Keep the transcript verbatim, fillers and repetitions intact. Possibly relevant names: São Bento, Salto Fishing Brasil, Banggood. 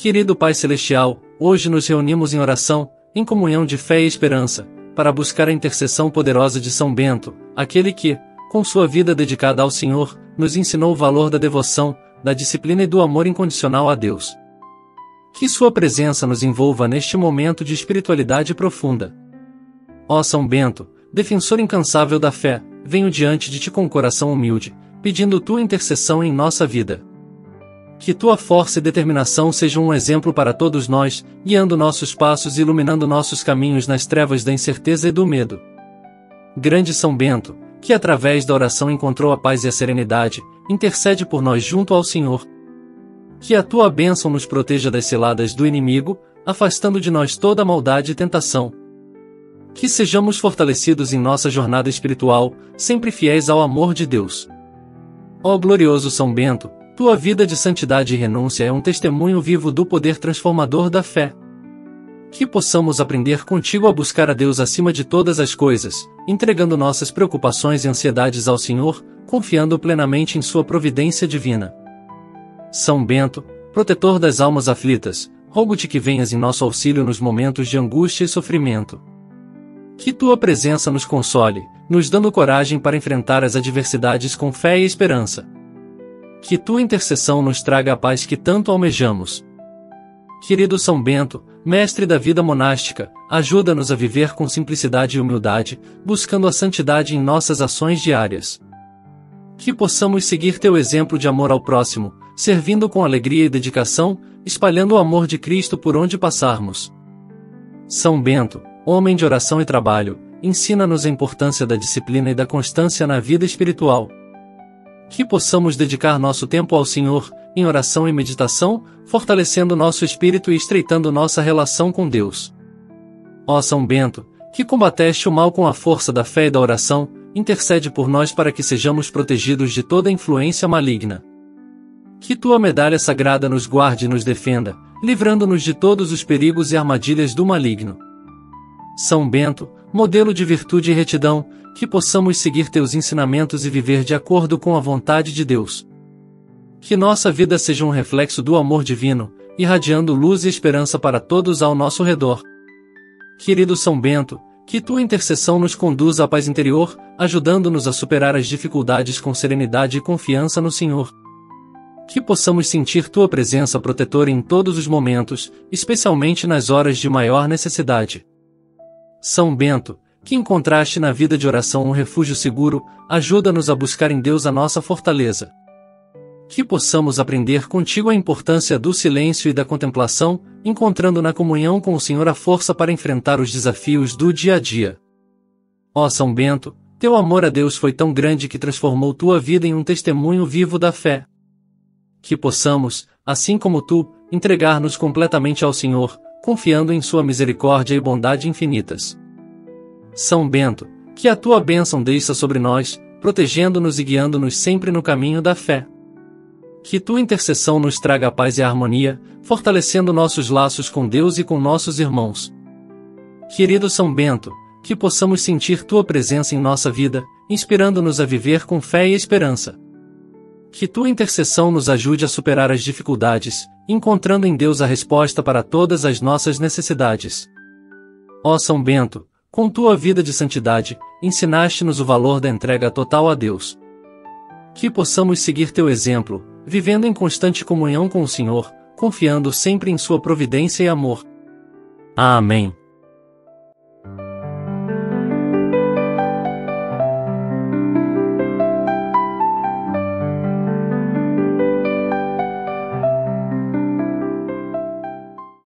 Querido Pai Celestial, hoje nos reunimos em oração, em comunhão de fé e esperança, para buscar a intercessão poderosa de São Bento, aquele que, com sua vida dedicada ao Senhor, nos ensinou o valor da devoção, da disciplina e do amor incondicional a Deus. Que sua presença nos envolva neste momento de espiritualidade profunda. Ó São Bento, defensor incansável da fé, venho diante de ti com um coração humilde, pedindo tua intercessão em nossa vida. Que tua força e determinação sejam um exemplo para todos nós, guiando nossos passos e iluminando nossos caminhos nas trevas da incerteza e do medo. Grande São Bento, que através da oração encontrou a paz e a serenidade, intercede por nós junto ao Senhor. Que a tua bênção nos proteja das ciladas do inimigo, afastando de nós toda maldade e tentação. Que sejamos fortalecidos em nossa jornada espiritual, sempre fiéis ao amor de Deus. Ó glorioso São Bento, tua vida de santidade e renúncia é um testemunho vivo do poder transformador da fé. Que possamos aprender contigo a buscar a Deus acima de todas as coisas, entregando nossas preocupações e ansiedades ao Senhor, confiando plenamente em sua providência divina. São Bento, protetor das almas aflitas, rogo-te que venhas em nosso auxílio nos momentos de angústia e sofrimento. Que tua presença nos console, nos dando coragem para enfrentar as adversidades com fé e esperança. Que tua intercessão nos traga a paz que tanto almejamos. Querido São Bento, mestre da vida monástica, ajuda-nos a viver com simplicidade e humildade, buscando a santidade em nossas ações diárias. Que possamos seguir teu exemplo de amor ao próximo, servindo com alegria e dedicação, espalhando o amor de Cristo por onde passarmos. São Bento, homem de oração e trabalho, ensina-nos a importância da disciplina e da constância na vida espiritual. Que possamos dedicar nosso tempo ao Senhor, em oração e meditação, fortalecendo nosso espírito e estreitando nossa relação com Deus. Ó São Bento, que combateste o mal com a força da fé e da oração, intercede por nós para que sejamos protegidos de toda influência maligna. Que tua medalha sagrada nos guarde e nos defenda, livrando-nos de todos os perigos e armadilhas do maligno. São Bento, modelo de virtude e retidão, que possamos seguir teus ensinamentos e viver de acordo com a vontade de Deus. Que nossa vida seja um reflexo do amor divino, irradiando luz e esperança para todos ao nosso redor. Querido São Bento, que tua intercessão nos conduza à paz interior, ajudando-nos a superar as dificuldades com serenidade e confiança no Senhor. Que possamos sentir tua presença protetora em todos os momentos, especialmente nas horas de maior necessidade. São Bento, que encontraste na vida de oração um refúgio seguro, ajuda-nos a buscar em Deus a nossa fortaleza. Que possamos aprender contigo a importância do silêncio e da contemplação, encontrando na comunhão com o Senhor a força para enfrentar os desafios do dia a dia. Ó São Bento, teu amor a Deus foi tão grande que transformou tua vida em um testemunho vivo da fé. Que possamos, assim como tu, entregar-nos completamente ao Senhor, confiando em sua misericórdia e bondade infinitas. São Bento, que a tua bênção desça sobre nós, protegendo-nos e guiando-nos sempre no caminho da fé. Que tua intercessão nos traga a paz e a harmonia, fortalecendo nossos laços com Deus e com nossos irmãos. Querido São Bento, que possamos sentir tua presença em nossa vida, inspirando-nos a viver com fé e esperança. Que tua intercessão nos ajude a superar as dificuldades, encontrando em Deus a resposta para todas as nossas necessidades. Ó São Bento, com tua vida de santidade, ensinaste-nos o valor da entrega total a Deus. Que possamos seguir teu exemplo, vivendo em constante comunhão com o Senhor, confiando sempre em sua providência e amor. Amém.